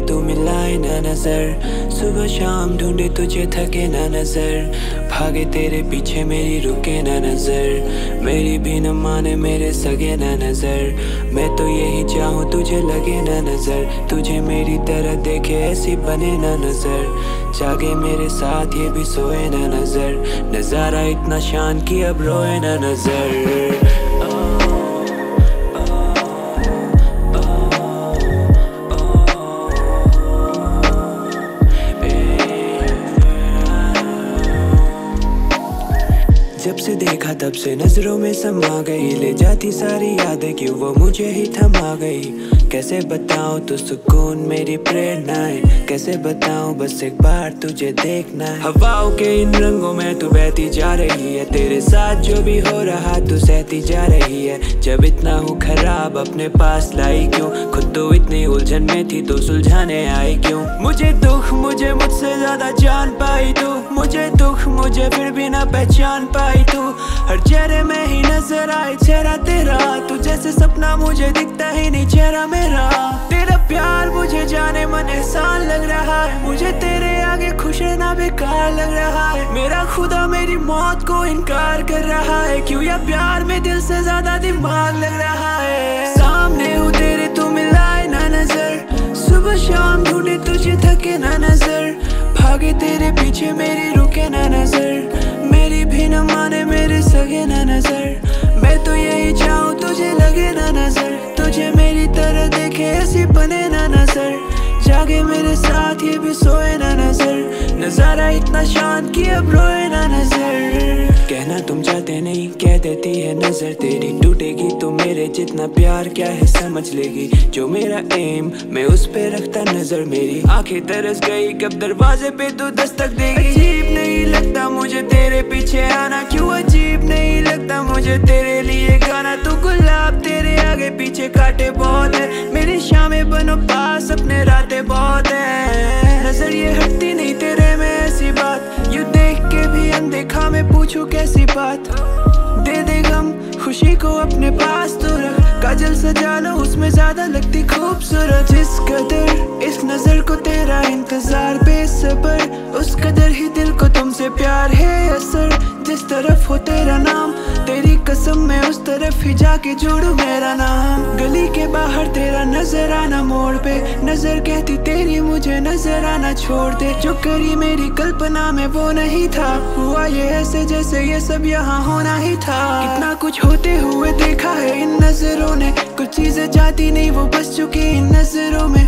ढूंढे तू मिलाए ना नजर, सुबह शाम ढूंढे तुझे थके ना नजर, भागे तेरे पीछे मेरी रुके ना नजर, मेरी भी न माने मेरे सगे ना नजर, मैं तो यही चाहूँ तुझे लगे ना नजर, तुझे मेरी तरह देखे ऐसी बने ना नजर, जागे मेरे साथ ये भी सोए ना नजर, नजारा इतना शान की अब रोए ना नजर। जब से देखा तब से नजरों में समा गई, ले जाती सारी यादें क्यों वो मुझे ही थमा गई, कैसे बताऊं तू सुकून मेरी प्रेरणाएं, कैसे बताऊं बस एक बार तुझे देखना है, हवाओं के इन रंगों में तू बहती जा रही है, तेरे साथ जो भी हो रहा तू सहती जा रही है, जब इतना हूँ खराब अपने पास लाई क्यों, खुद तो इतनी उलझन में थी तो सुलझाने आई क्यों, मुझे दुख मुझे मुझसे ज्यादा जान पाई तू, मुझे दुख मुझे फिर भी ना पहचान पाई तू, हर चेहरे में ही नजर आए चेहरा तेरा, तू जैसे सपना मुझे दिखता ही नहीं चेहरा मेरा, तेरा प्यार मुझे जाने मन एहसान लग रहा है, मुझे तेरे आगे खुश रहना बेकार लग रहा है, मेरा खुदा मेरी मौत को इनकार कर रहा है, क्यों ये प्यार में दिल से ज्यादा दिमाग लग रहा है, सामने हूँ तेरे तू मिलाए ना नजर, सुबह शाम ढूंढे तुझे थके ना नजर, भागे तेरे पीछे मेरी रुके ना नजर, मेरी भी न माने मेरे सगे ना नजर, मैं तो यही चाहूँ तुझे लगे ना नजर, तुझे मेरी तरह देखे ऐसी बने ना नजर, जागे मेरे साथ ये भी सोए ना नजर, नजारा इतना शान की अब रोए ना नजर। कहना तुम चाहते नहीं कह देती है नजर, तेरी टूटेगी तो मेरे जितना प्यार क्या है समझ लेगी, जो मेरा एम मैं उस पे रखता नजर, मेरी आंखें तरस गई कब दरवाजे पे तू दस्तक देगी, अजीब नहीं लगता मुझे तेरे पीछे आना क्यों, अजीब नहीं लगता मुझे तेरे लिए गाना, तू गुलाब तेरे आगे पीछे काटे बहुत है, मेरी शामें बनो पास अपने रातें बहुत है, नजर ये हटती नहीं तेरे में ऐसी बात, यू देख के भी अनदेखा मैं पूछूं कैसी बात, दे दे गम खुशी को अपने पास तो रख, काजल सजा लो उसमें ज्यादा लगती खूबसूरत, जिस कदर इस नजर को तेरा इंतजार बेसब्र, उस कदर ही दिल को तुमसे प्यार है असर, जिस तरफ हो तेरा नाम तेरी कसम मैं उस तरफ ही जाके जोड़ू मेरा नाम, गली के बाहर तेरा नजर आना मोड़ पे, नजर कहती तेरी मुझे नजर आना छोड़ दे, जो करी मेरी कल्पना में वो नहीं था, हुआ ये ऐसे जैसे ये सब यहाँ होना ही था, कितना कुछ होते हुए देखा है इन नजरों ने, कुछ चीजें जाती नहीं वो बस चुकी इन नजरों में,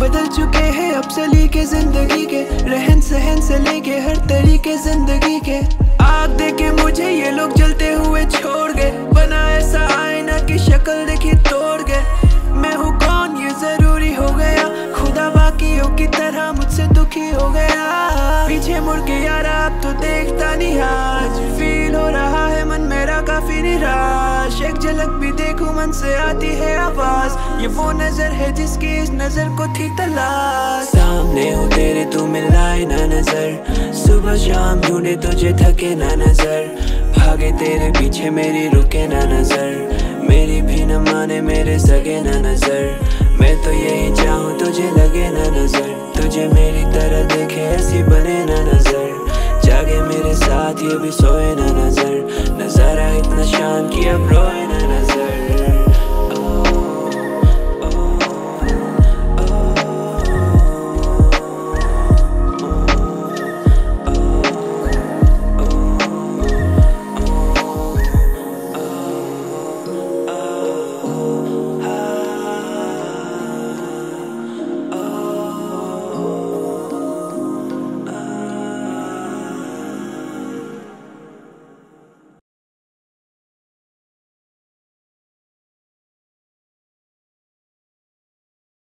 बदल चुके हैं अब से लेके जिंदगी के रहन सहन से लेके हर तरीके जिंदगी के, आग देके मुझे ये लोग जलते हुए छोड़ गए, बना ऐसा आईना की शक्ल देखी तोड़ गए, मैं हूँ कौन ये जरूरी हो गया, खुदा बाकियों की तरह मुझसे दुखी हो गया, पीछे मुड़ के यार आप तो देखता नहीं, आज फील हो रहा है मन मेरा काफी निराश, एक झलक भी देखूं मन से आती है आवाज, ये वो नजर है जिसकी इस नजर को थी तलाश, सामने हो तेरे तू मिलाए ना नजर, सुबह शाम ढूंढे तुझे थके ना नजर, भागे तेरे पीछे मेरी रुके ना नजर, मेरी भी न माने मेरे सगे ना नजर, मैं तो यही चाहूँ तुझे लगे ना नजर, तुझे मेरी तरह देखे ऐसी बने ना नजर, जागे मेरे साथ ये भी सोए ना नजर, नजारा इतना शान की अब रोए ना नजर।